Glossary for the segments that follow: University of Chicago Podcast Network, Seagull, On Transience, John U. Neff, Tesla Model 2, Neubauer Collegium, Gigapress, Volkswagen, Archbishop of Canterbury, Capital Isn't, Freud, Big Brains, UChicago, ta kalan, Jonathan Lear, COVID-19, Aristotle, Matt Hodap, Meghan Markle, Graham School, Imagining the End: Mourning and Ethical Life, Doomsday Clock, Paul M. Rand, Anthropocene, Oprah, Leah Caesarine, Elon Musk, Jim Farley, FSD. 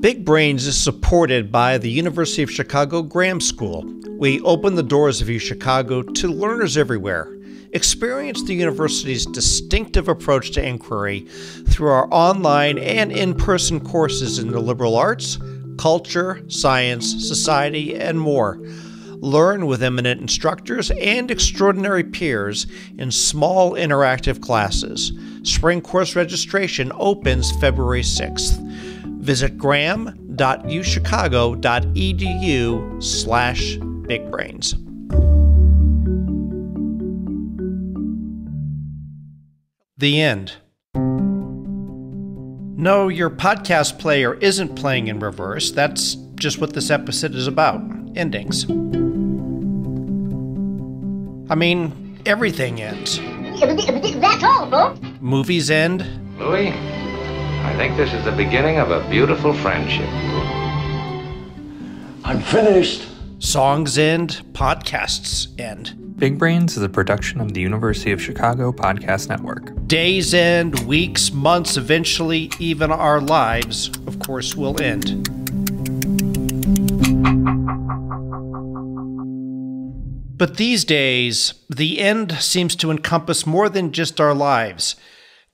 Big Brains is supported by the University of Chicago Graham School. We open the doors of UChicago to learners everywhere. Experience the university's distinctive approach to inquiry through our online and in-person courses in the liberal arts, culture, science, society, and more. Learn with eminent instructors and extraordinary peers in small interactive classes. Spring course registration opens February 6th. Visit graham.uchicago.edu/bigbrains. The end. No, your podcast player isn't playing in reverse. That's just what this episode is about. Endings. I mean, everything ends. That's all, folks. Movies end. Louis, I think this is the beginning of a beautiful friendship. I'm finished. Songs end. Podcasts end. Big Brains is a production of the University of Chicago Podcast Network. Days end, weeks, months, eventually even our lives, of course, will end. But these days, the end seems to encompass more than just our lives.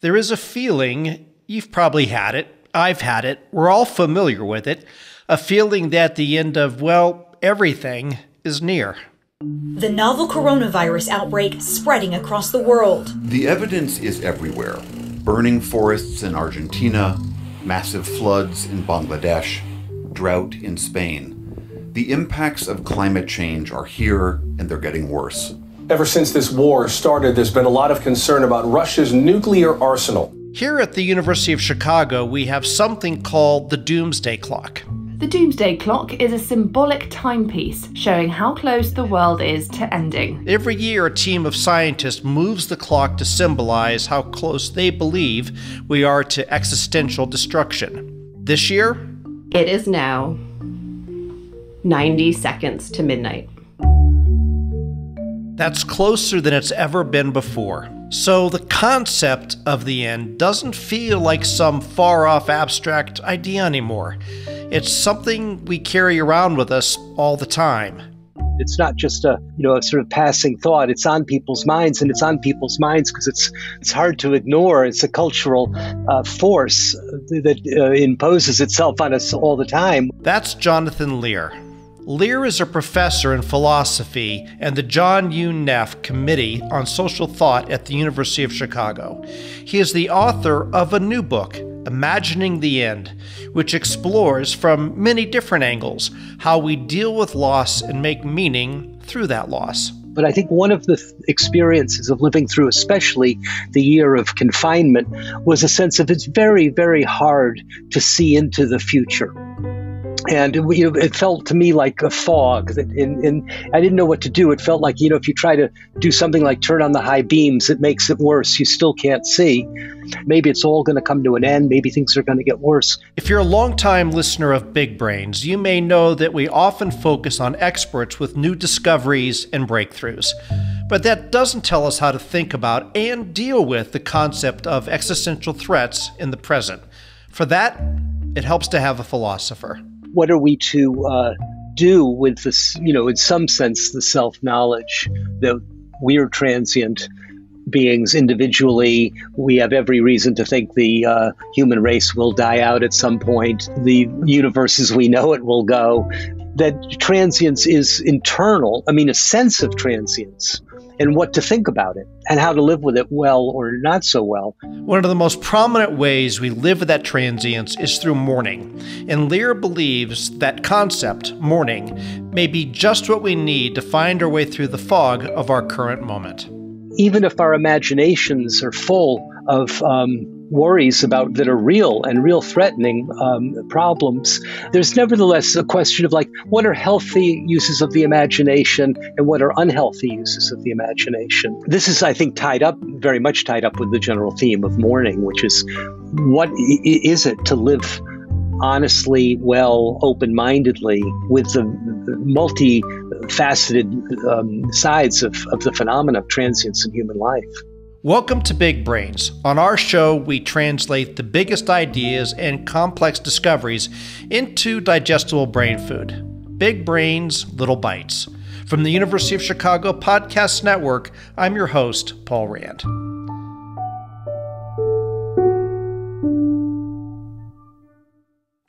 There is a feeling, you've probably had it, I've had it, we're all familiar with it, a feeling that the end of, well, everything is near. The novel coronavirus outbreak spreading across the world. The evidence is everywhere. Burning forests in Argentina, massive floods in Bangladesh, drought in Spain. The impacts of climate change are here, and they're getting worse. Ever since this war started, there's been a lot of concern about Russia's nuclear arsenal. Here at the University of Chicago, we have something called the Doomsday Clock. The Doomsday Clock is a symbolic timepiece showing how close the world is to ending. Every year, a team of scientists moves the clock to symbolize how close they believe we are to existential destruction. This year? It is now 90 seconds to midnight. That's closer than it's ever been before. So the concept of the end doesn't feel like some far-off abstract idea anymore. It's something we carry around with us all the time. It's not just a, a sort of passing thought. It's on people's minds, and it's on people's minds because it's hard to ignore. It's a cultural force that imposes itself on us all the time. That's Jonathan Lear. Lear is a professor in philosophy and the John U. Neff Committee on Social Thought at the University of Chicago. He is the author of a new book, Imagining the End, which explores from many different angles how we deal with loss and make meaning through that loss. But I think one of the experiences of living through, especially the year of confinement, was a sense of it's very, very hard to see into the future. And it felt to me like a fog, and I didn't know what to do. It felt like, if you try to do something like turn on the high beams, it makes it worse. You still can't see. Maybe it's all going to come to an end. Maybe things are going to get worse. If you're a longtime listener of Big Brains, you may know that we often focus on experts with new discoveries and breakthroughs. But that doesn't tell us how to think about and deal with the concept of existential threats in the present. For that, it helps to have a philosopher. What are we to do with this, in some sense, the self-knowledge that we are transient beings individually? We have every reason to think the human race will die out at some point. The universe as we know it will go. That transience is internal, a sense of transience, and what to think about it and how to live with it well or not so well. One of the most prominent ways we live with that transience is through mourning. And Lear believes that concept, mourning, may be just what we need to find our way through the fog of our current moment. Even if our imaginations are full of worries about that are real and real threatening problems, there's nevertheless a question of what are healthy uses of the imagination and what are unhealthy uses of the imagination. This is, I think, very much tied up with the general theme of mourning, which is what is it to live honestly, well, open-mindedly with the multi-faceted sides of the phenomena of transience in human life. Welcome to Big Brains. On our show, we translate the biggest ideas and complex discoveries into digestible brain food. Big Brains, Little Bites. From the University of Chicago Podcast Network, I'm your host, Paul Rand.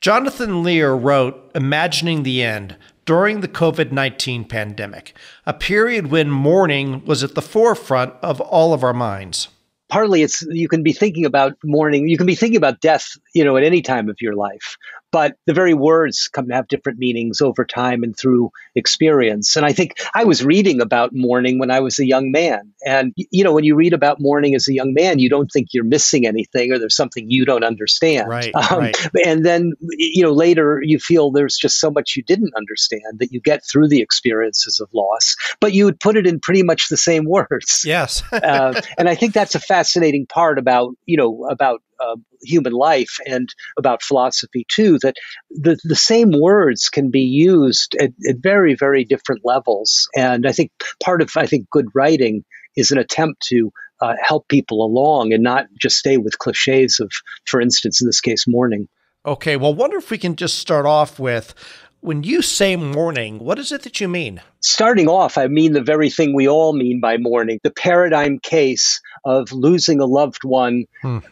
Jonathan Lear wrote Imagining the End during the COVID-19 pandemic, a period when mourning was at the forefront of all of our minds. Partly it's, you can be thinking about mourning, you can be thinking about death, you know, at any time of your life, but the very words come to have different meanings over time and through experience. And I think I was reading about mourning when I was a young man. And, you know, when you read about mourning as a young man, you don't think you're missing anything or there's something you don't understand. Right. And then, you know, later you feel there's just so much you didn't understand that you get through the experiences of loss, but you would put it in pretty much the same words. Yes. And I think that's a fascinating part about, you know, about human life and about philosophy too, that the same words can be used at very, very different levels. And I think part of, good writing is an attempt to help people along and not just stay with cliches of, for instance, in this case, mourning. Okay. Well, I wonder if we can just start off with, when you say mourning, what is it that you mean? Starting off, I mean the very thing we all mean by mourning, the paradigm case of losing a loved one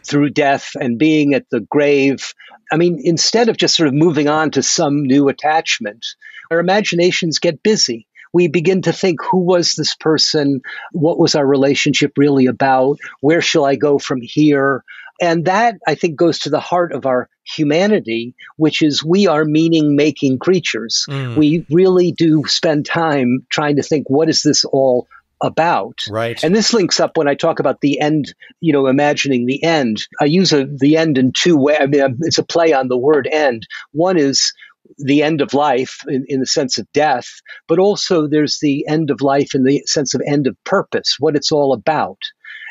through death and being at the grave. I mean, instead of just sort of moving on to some new attachment, our imaginations get busy. We begin to think, who was this person? What was our relationship really about? Where shall I go from here? And that, I think, goes to the heart of our humanity, which is we are meaning-making creatures. We really do spend time trying to think, what is this all about? Right. And this links up when I talk about the end, you know, imagining the end. I use the end in two ways. I mean, it's a play on the word end. One is the end of life in the sense of death, but also there's the end of life in the sense of end of purpose, what it's all about.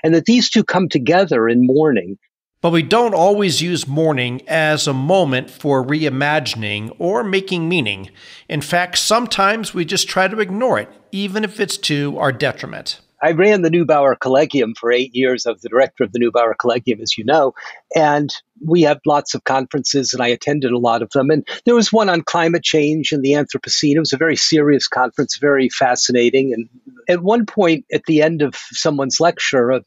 And that these two come together in mourning. But we don't always use mourning as a moment for reimagining or making meaning. In fact, sometimes we just try to ignore it, even if it's to our detriment. I ran the Neubauer Collegium for 8 years. I was the director of the Neubauer Collegium, as you know, and we had lots of conferences, and I attended a lot of them. And there was one on climate change and the Anthropocene. It was a very serious conference, very fascinating. And at one point, at the end of someone's lecture, a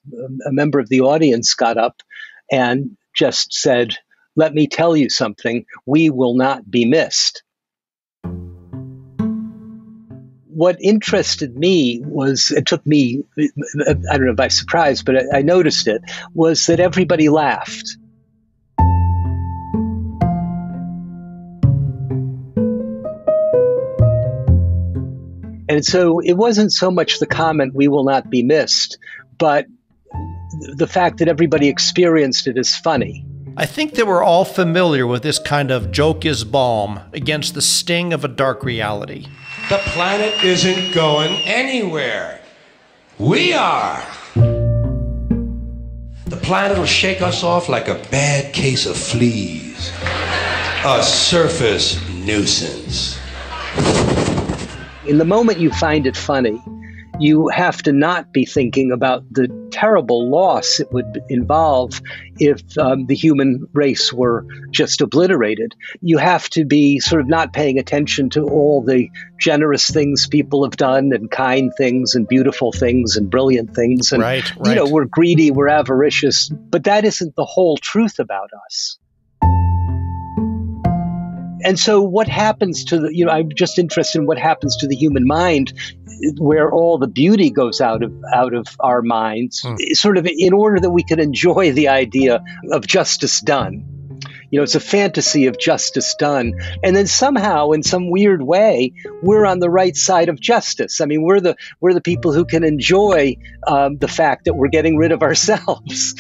member of the audience got up and just said, "Let me tell you something, we will not be missed." What interested me was, it took me, I don't know by surprise, but I noticed it, was that everybody laughed. And so it wasn't so much the comment, "We will not be missed," but the fact that everybody experienced it as funny. I think that we're all familiar with this kind of joke is balm against the sting of a dark reality. The planet isn't going anywhere. We are. The planet will shake us off like a bad case of fleas. A surface nuisance. In the moment you find it funny, you have to not be thinking about the terrible loss it would involve if the human race were just obliterated. You have to be sort of not paying attention to all the generous things people have done and kind things and beautiful things and brilliant things. And, right. You know, we're greedy, we're avaricious, but that isn't the whole truth about us. And so what happens to the, you know, I'm just interested in what happens to the human mind, where all the beauty goes out of our minds, sort of in order that we can enjoy the idea of justice done. You know, it's a fantasy of justice done. And then somehow, in some weird way, we're on the right side of justice. I mean, we're the people who can enjoy the fact that we're getting rid of ourselves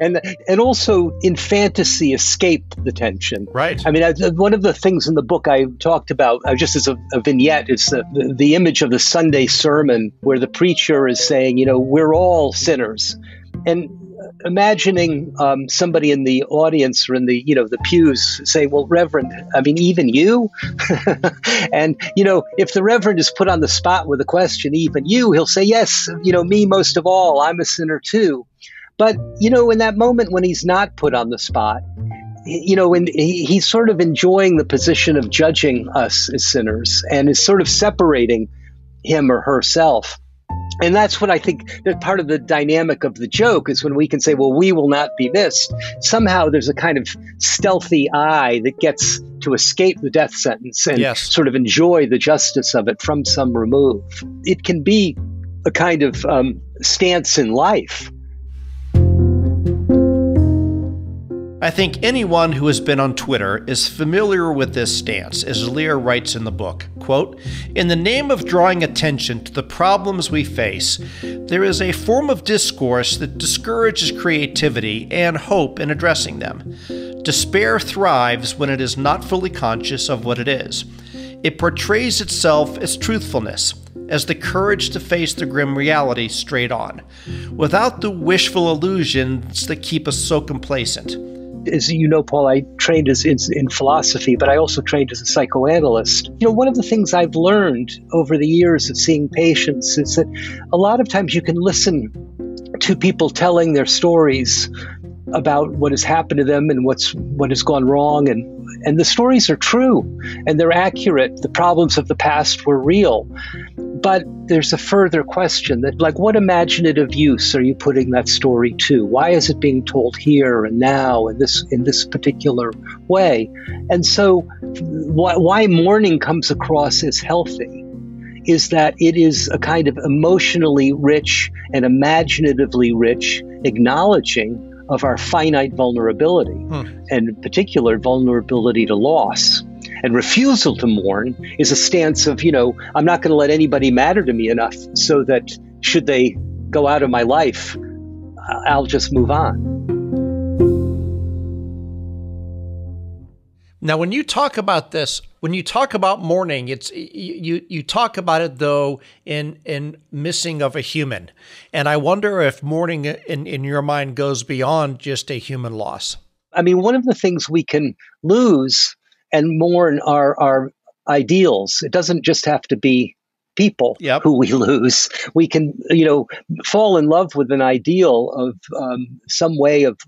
and also in fantasy escape the tension. Right. I mean, one of the things in the book I talked about, just as a vignette, is the image of the Sunday sermon where the preacher is saying, you know, we're all sinners. And imagining somebody in the audience or in the, you know, the pews say, "Well, Reverend, I mean, even you?" And, you know, if the Reverend is put on the spot with a question, "Even you?" he'll say, "Yes, you know, me most of all, I'm a sinner too." But, you know, in that moment when he's not put on the spot, you know, when he's sort of enjoying the position of judging us as sinners and is sort of separating him or herself. And that's what I think that part of the dynamic of the joke is when we can say, well, we will not be missed. Somehow there's a kind of stealthy eye that gets to escape the death sentence and sort of enjoy the justice of it from some remove. It can be a kind of stance in life. I think anyone who has been on Twitter is familiar with this stance, as Lear writes in the book, quote, "In the name of drawing attention to the problems we face, there is a form of discourse that discourages creativity and hope in addressing them. Despair thrives when it is not fully conscious of what it is. It portrays itself as truthfulness, as the courage to face the grim reality straight on, without the wishful illusions that keep us so complacent." As you know, Paul, I trained in philosophy, but I also trained as a psychoanalyst. You know, one of the things I've learned over the years of seeing patients is that a lot of times you can listen to people telling their stories about what has happened to them and what has gone wrong. And the stories are true and they're accurate. The problems of the past were real. But there's a further question that, like, what imaginative use are you putting that story to? Why is it being told here and now and in this particular way? And so why mourning comes across as healthy is that it is a kind of emotionally rich and imaginatively rich acknowledging of our finite vulnerability, and in particular vulnerability to loss. And refusal to mourn is a stance of, you know, I'm not going to let anybody matter to me enough so that should they go out of my life, I'll just move on. Now, when you talk about this, when you talk about mourning, it's you talk about it, though, in missing of a human. And I wonder if mourning in your mind goes beyond just a human loss. I mean, one of the things we can lose and mourn are our ideals. It doesn't just have to be people who we lose. We can, you know, fall in love with an ideal of some way of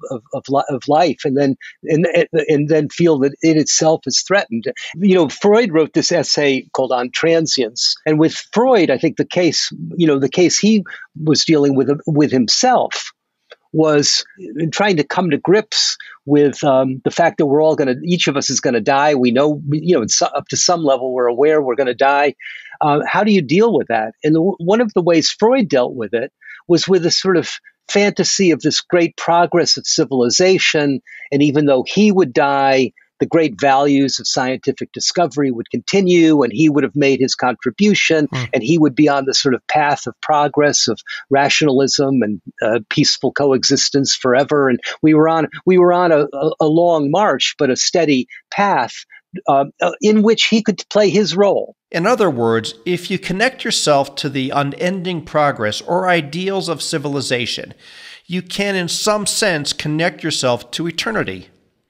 life, and then feel that it itself is threatened. You know, Freud wrote this essay called On Transience, and with Freud, I think the case he was dealing with himself was in trying to come to grips with the fact that we're all going to, each of us is going to die. We know, you know, up to some level, we're aware we're going to die. How do you deal with that? And one of the ways Freud dealt with it was with a sort of fantasy of this great progress of civilization. And even though he would die, the great values of scientific discovery would continue, and he would have made his contribution, and he would be on the sort of path of progress of rationalism and peaceful coexistence forever. And we were on a long march, but a steady path in which he could play his role. In other words, if you connect yourself to the unending progress or ideals of civilization, you can, in some sense, connect yourself to eternity.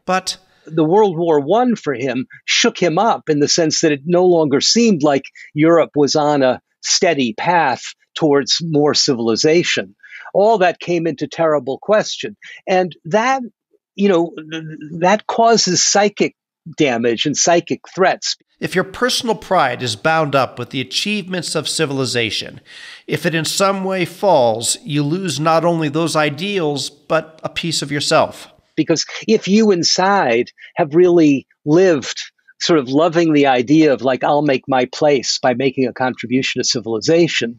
But the World War I for him shook him up in the sense that it no longer seemed like Europe was on a steady path towards more civilization. All that came into terrible question. And that, you know, that causes psychic damage and psychic threats. If your personal pride is bound up with the achievements of civilization, if it in some way falls, you lose not only those ideals, but a piece of yourself. Because if you inside have really lived sort of loving the idea of, like, I'll make my place by making a contribution to civilization,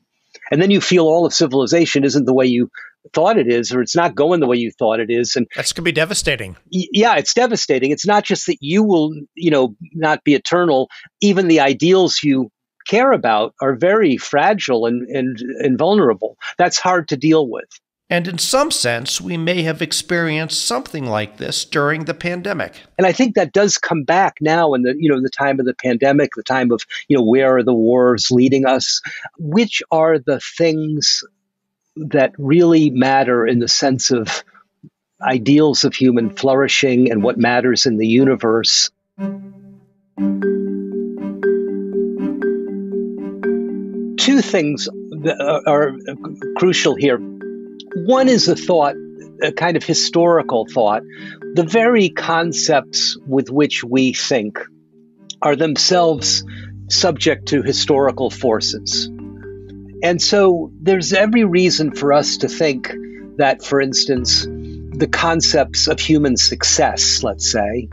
and then you feel all of civilization isn't the way you thought it is, or it's not going the way you thought it is. And that's going to be devastating. Yeah, it's devastating. It's not just that you will, you know, not be eternal. Even the ideals you care about are very fragile and vulnerable. That's hard to deal with. And in some sense, we may have experienced something like this during the pandemic. And I think that does come back now in the, you know, the time of the pandemic, the time of, you know, where are the wars leading us? Which are the things that really matter in the sense of ideals of human flourishing and what matters in the universe? Two things that are crucial here. One is the thought a kind of historical thought, the very concepts with which we think are themselves subject to historical forces. And so there's every reason for us to think that, for instance, the concepts of human success, let's say,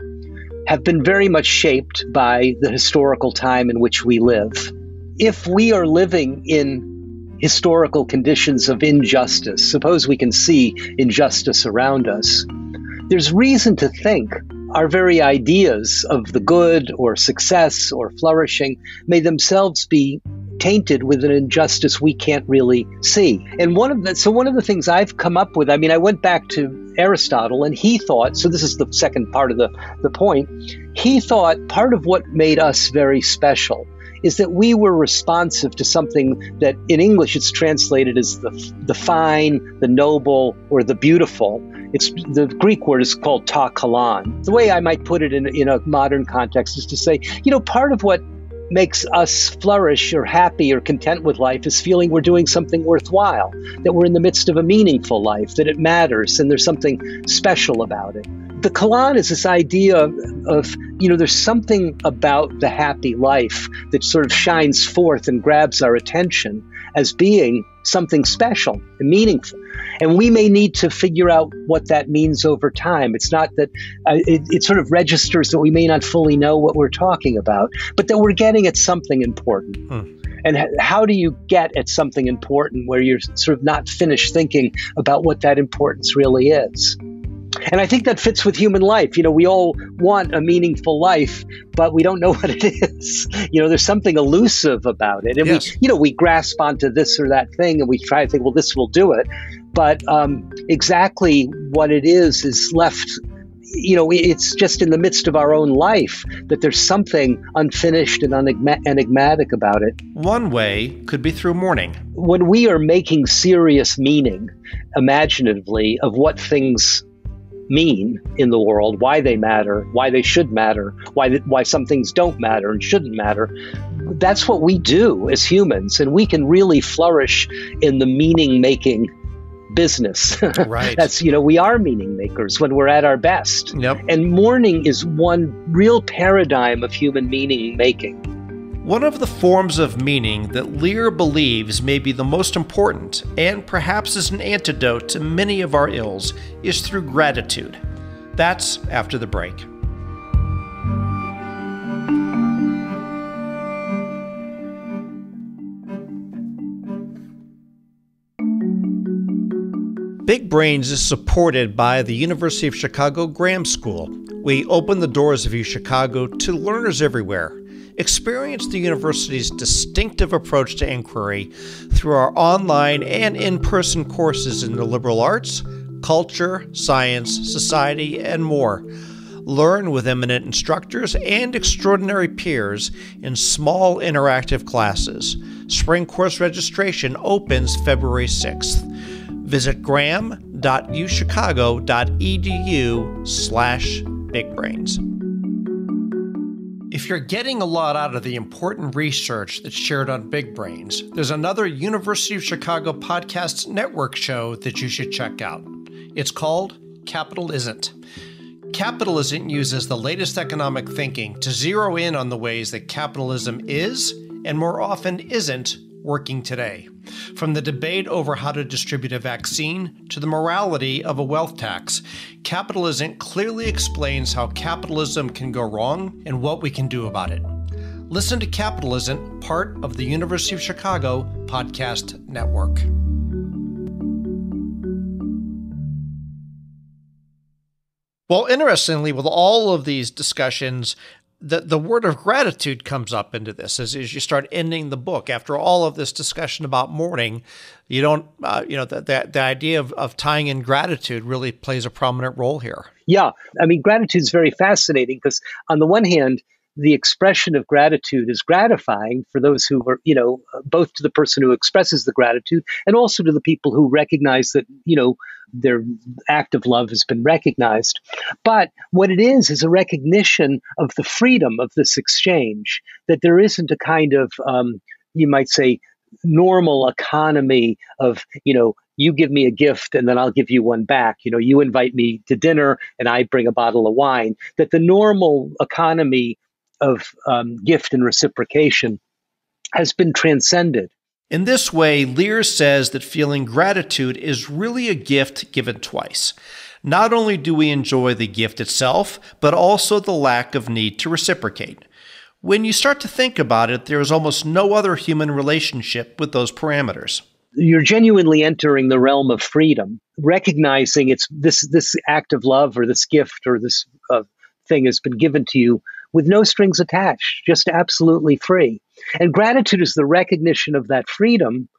have been very much shaped by the historical time in which we live. If we are living in historical conditions of injustice, suppose we can see injustice around us, there's reason to think our very ideas of the good or success or flourishing may themselves be tainted with an injustice we can't really see. And one of the things I've come up with, I went back to Aristotle, and he thought, so this is the second part of the point, he thought part of what made us very special is that we were responsive to something that in English it's translated as the fine, the noble, or the beautiful. The Greek word is called ta kalan. The way I might put it in a modern context is to say, part of what makes us flourish or happy or content with life is feeling we're doing something worthwhile, that we're in the midst of a meaningful life, that it matters and there's something special about it. The Kalan is this idea of there's something about the happy life that sort of shines forth and grabs our attention as being something special and meaningful. And we may need to figure out what that means over time. It's not that it sort of registers that we may not fully know what we're talking about, but that we're getting at something important. And how do you get at something important where you're sort of not finished thinking about what that importance really is? And I think that fits with human life. We all want a meaningful life, but we don't know what it is. There's something elusive about it. And yes. we grasp onto this or that thing, and we try to think, well, this will do it. But exactly what it is left, it's just in the midst of our own life that there's something unfinished and enigmatic about it. One way could be through mourning. When we are making serious meaning, imaginatively, of what things mean in the world, why they matter, why they should matter, why some things don't matter and shouldn't matter. That's what we do as humans, and we can really flourish in the meaning-making business. Right. That's, we are meaning makers when we're at our best. Yep. And mourning is one real paradigm of human meaning-making. One of the forms of meaning that Lear believes may be the most important, and perhaps is an antidote to many of our ills, is through gratitude. That's after the break. Big Brains is supported by the University of Chicago Graham School. We open the doors of UChicago to learners everywhere. Experience the university's distinctive approach to inquiry through our online and in-person courses in the liberal arts, culture, science, society, and more. Learn with eminent instructors and extraordinary peers in small interactive classes. Spring course registration opens February 6th. Visit graham.uchicago.edu/bigbrains. If you're getting a lot out of the important research that's shared on Big Brains, there's another University of Chicago Podcast Network show that you should check out. It's called Capital Isn't. Capital Isn't uses the latest economic thinking to zero in on the ways that capitalism is, and more often isn't, working today. From the debate over how to distribute a vaccine to the morality of a wealth tax, Capital Isn't clearly explains how capitalism can go wrong and what we can do about it. Listen to Capital Isn't, part of the University of Chicago Podcast Network. Well, interestingly, with all of these discussions, the word of gratitude comes up into this as you start ending the book. After all of this discussion about mourning, you don't, the idea of tying in gratitude really plays a prominent role here. Yeah. Gratitude is very fascinating because on the one hand, the expression of gratitude is gratifying for those who are, both to the person who expresses the gratitude and also to the people who recognize that, their act of love has been recognized. But what it is a recognition of the freedom of this exchange, that there isn't a kind of, you might say, normal economy of, you give me a gift and then I'll give you one back. You know, you invite me to dinner and I bring a bottle of wine. That the normal economy of gift and reciprocation has been transcended. In this way, Lear says that feeling gratitude is really a gift given twice. Not only do we enjoy the gift itself, but also the lack of need to reciprocate. When you start to think about it, there is almost no other human relationship with those parameters. You're genuinely entering the realm of freedom, recognizing it's this act of love or this gift or this thing has been given to you with no strings attached, just absolutely free. And gratitude is the recognition of that freedom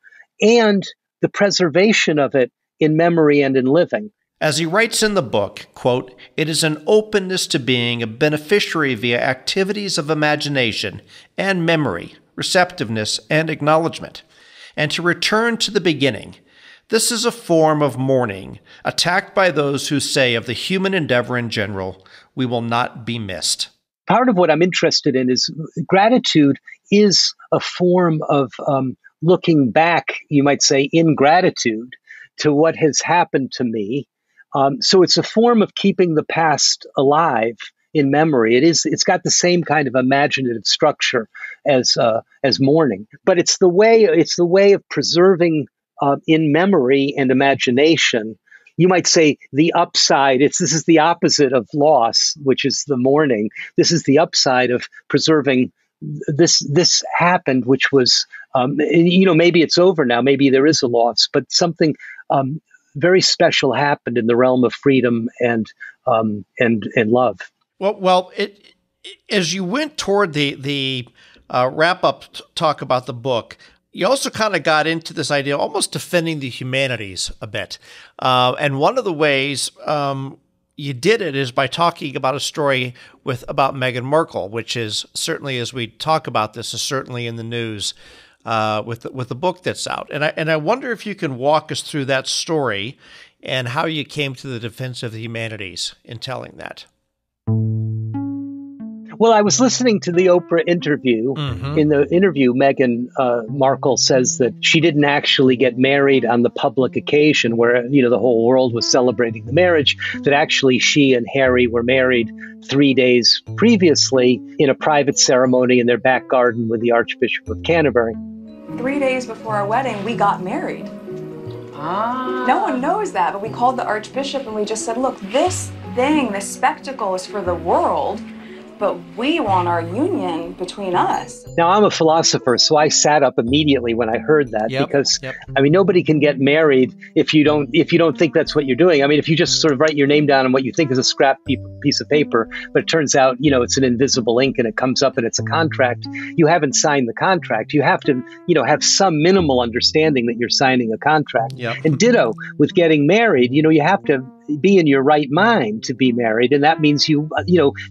and the preservation of it in memory and in living. As he writes in the book, quote, "It is an openness to being a beneficiary via activities of imagination and memory, receptiveness and acknowledgement, and to return to the beginning. This is a form of mourning, attacked by those who say of the human endeavor in general, we will not be missed." Part of what I'm interested in is gratitude is a form of looking back, you might say, in gratitude to what has happened to me. So it's a form of keeping the past alive in memory. It's got the same kind of imaginative structure as mourning, but it's the way of preserving in memory and imagination. You might say the upside. This is the opposite of loss, which is the mourning. This is the upside of preserving. This happened, which was maybe it's over now. Maybe there is a loss, but something very special happened in the realm of freedom and love. Well, as you went toward the wrap up talk about the book, you also kind of got into this idea, almost defending the humanities a bit. And one of the ways you did it is by talking about a story about Meghan Markle, which is certainly, as we talk about this, is certainly in the news with the book that's out. And I wonder if you can walk us through that story and how you came to the defense of the humanities in telling that. Well, I was listening to the Oprah interview. Mm-hmm. In the interview, Meghan Markle says that she didn't actually get married on the public occasion where, you know, the whole world was celebrating the marriage, that actually she and Harry were married 3 days previously in a private ceremony in their back garden with the Archbishop of Canterbury. 3 days before our wedding, we got married. Ah. No one knows that, but we called the Archbishop and we just said, look, this thing, this spectacle is for the world, but we want our union between us. Now, I'm a philosopher, so I sat up immediately when I heard that. Yep, because, yep. I mean, nobody can get married if you don't think that's what you're doing. I mean, if you just sort of write your name down on what you think is a scrap piece of paper, but it turns out, you know, it's an invisible ink and it comes up and it's a contract, you haven't signed the contract. You have to, you know, have some minimal understanding that you're signing a contract. Yep. And ditto with getting married, you know, you have to be in your right mind to be married. And that means you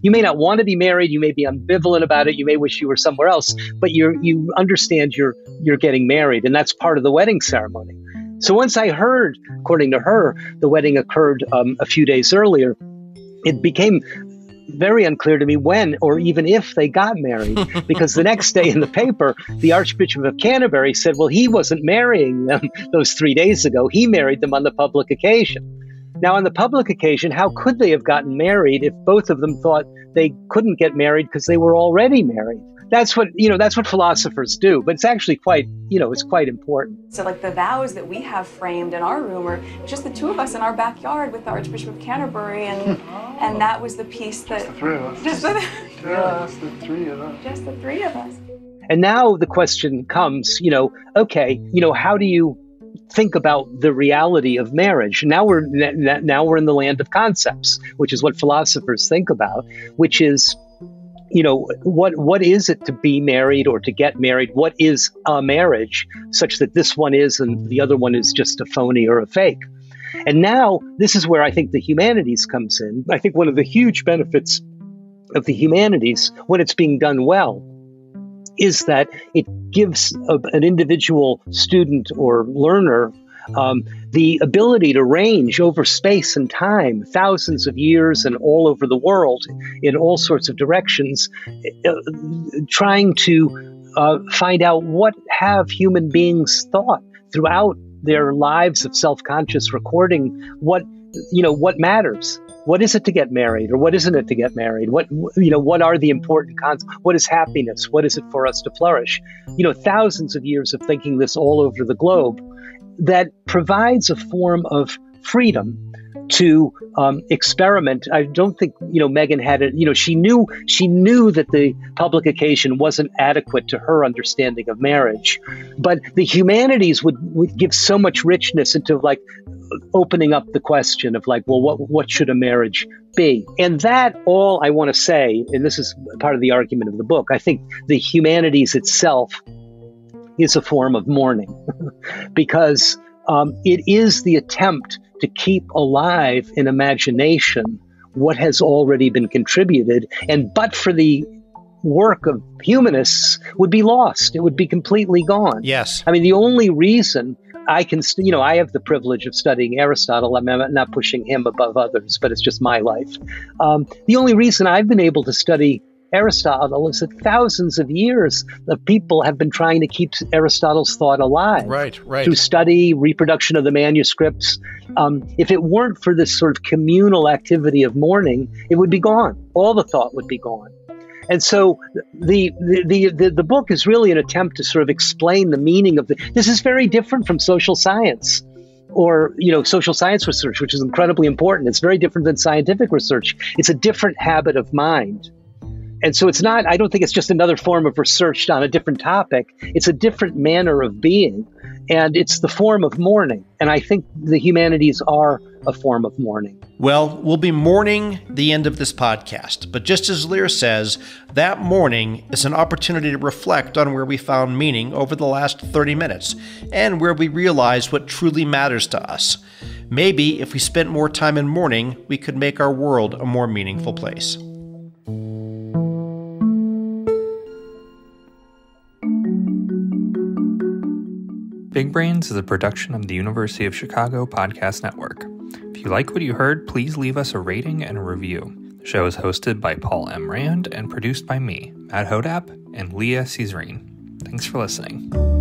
may not want to be married. You may be ambivalent about it. You may wish you were somewhere else, but you understand you're getting married. And that's part of the wedding ceremony. So once I heard, according to her, the wedding occurred a few days earlier, it became very unclear to me when or even if they got married, because the next day in the paper, the Archbishop of Canterbury said, well, he wasn't marrying them those 3 days ago. He married them on the public occasion. Now, on the public occasion, how could they have gotten married if both of them thought they couldn't get married because they were already married? That's what philosophers do, but it's actually quite important. So like the vows that we have framed in our room are just the two of us in our backyard with the Archbishop of Canterbury, and that was the piece that... Just the three of us. Just the three of us. Just the three of us. And now the question comes, how do you think about the reality of marriage? Now we're in the land of concepts, which is what philosophers think about, which is, what is it to be married or to get married? What is a marriage such that this one is and the other one is just a phony or a fake? And now this is where I think the humanities comes in. I think one of the huge benefits of the humanities, when it's being done well, is that it gives an individual student or learner the ability to range over space and time, thousands of years and all over the world in all sorts of directions, trying to find out what have human beings thought throughout their lives of self-conscious recording what matters. What is it to get married, or what isn't it to get married? What are the important what is happiness? What is it for us to flourish? Thousands of years of thinking this all over the globe that provides a form of freedom to experiment. I don't think Meghan had it. She knew that the public occasion wasn't adequate to her understanding of marriage, but the humanities would give so much richness into opening up the question of what should a marriage be? And that all I want to say, and this is part of the argument of the book, I think the humanities itself is a form of mourning because it is the attempt to keep alive in imagination what has already been contributed, and but for the work of humanists would be lost. It would be completely gone. Yes. I mean, the only reason I can, I have the privilege of studying Aristotle. I'm not pushing him above others, but it's just my life. The only reason I've been able to study Aristotle is that thousands of years of people have been trying to keep Aristotle's thought alive. Right. Through study, reproduction of the manuscripts. If it weren't for this sort of communal activity of mourning, it would be gone. All the thought would be gone. And so the book is really an attempt to sort of explain the meaning of this is very different from social science or, social science research, which is incredibly important. It's very different than scientific research. It's a different habit of mind. And so it's not, I don't think it's just another form of research on a different topic. It's a different manner of being. And it's the form of mourning. And I think the humanities are a form of mourning. Well, we'll be mourning the end of this podcast. But just as Lear says, that mourning is an opportunity to reflect on where we found meaning over the last 30 minutes and where we realized what truly matters to us. Maybe if we spent more time in mourning, we could make our world a more meaningful place. Big Brains is a production of the University of Chicago Podcast Network. If you like what you heard, please leave us a rating and a review. The show is hosted by Paul M. Rand and produced by me, Matt Hodap, and Leah Caesarine. Thanks for listening.